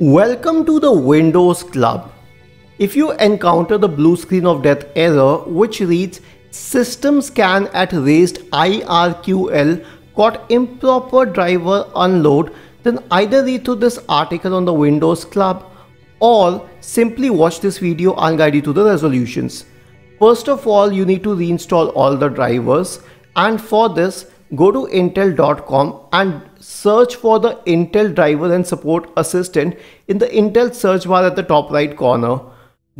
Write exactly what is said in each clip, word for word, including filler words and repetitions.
Welcome to the Windows Club. If you encounter the blue screen of death error which reads System Scan at Raised I R Q L Caught Improper Driver Unload, then either read through this article on the Windows Club or simply watch this video and guide you to the resolutions. First of all, you need to reinstall all the drivers, and for this go to intel dot com and search for the Intel Driver and Support Assistant in the Intel search bar at the top right corner.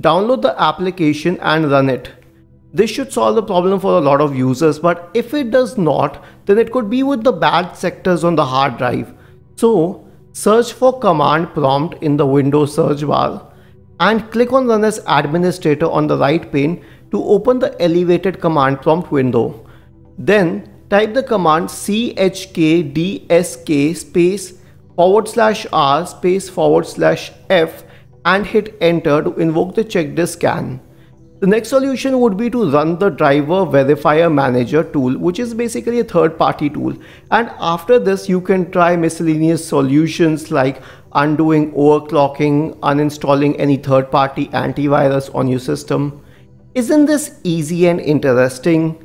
Download the application and run it. This should solve the problem for a lot of users, but if it does not, then it could be with the bad sectors on the hard drive. So search for command prompt in the Windows search bar and click on Run as Administrator on the right pane to open the elevated command prompt window. Then type the command chkdsk space forward slash r space forward slash f and hit enter to invoke the check disk scan. The next solution would be to run the Driver Verifier Manager tool, which is basically a third-party tool, and after this you can try miscellaneous solutions like undoing, overclocking, uninstalling any third-party antivirus on your system. Isn't this easy and interesting?